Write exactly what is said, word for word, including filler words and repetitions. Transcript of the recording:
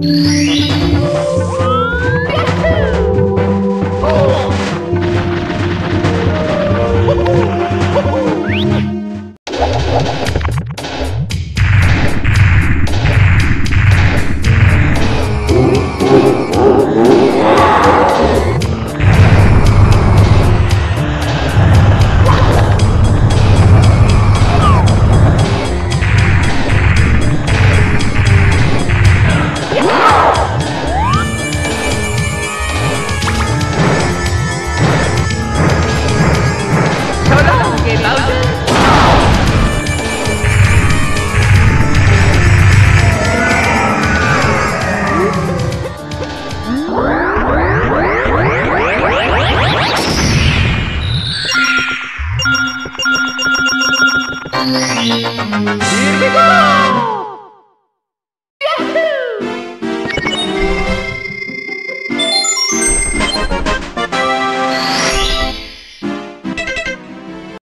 video.